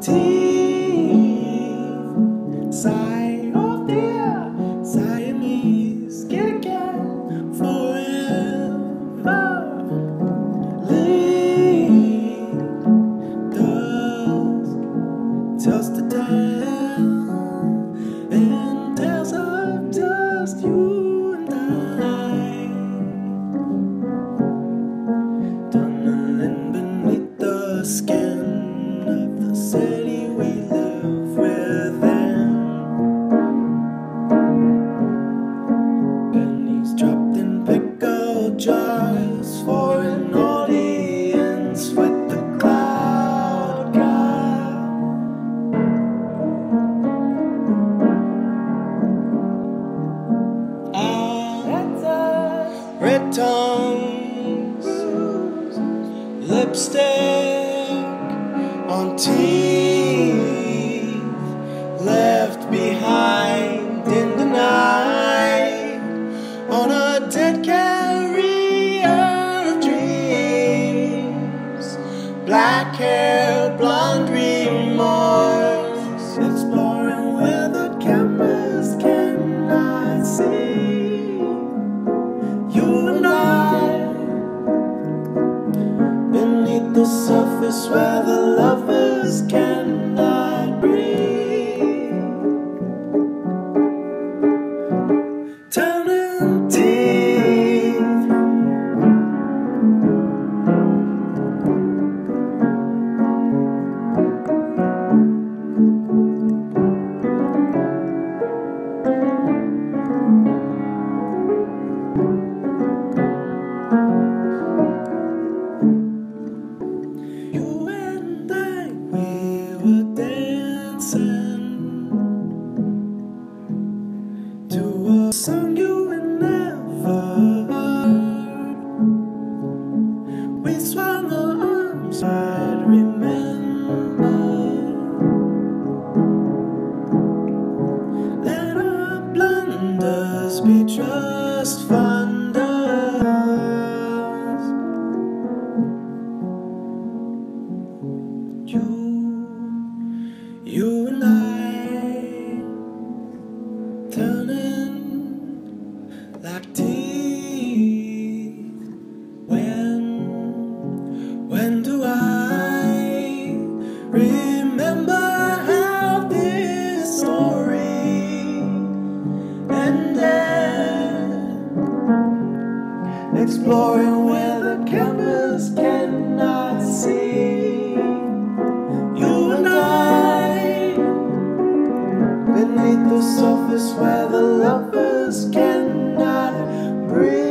Teeth, side of the Siamese, get again forever. Lead dust, dust to tell, and tales of just you and I, tunneling beneath the skin of the city. Just for an audience with the cloud god. Ah, red tongues, lipstick on teeth left behind in the night on a dead cat. Black hair, blonde remorse, exploring where the cameras cannot see. You and I, beneath the surface where the lovers cannot breathe. Turning teeth. To a song you had never heard, we swung our arms wide, remember. Let our blunders be just thunders. You and I, turning like teeth. When do I remember how this story ended? Exploring where the cameras cannot see. You and I, beneath the surface where the lovers cannot breathe.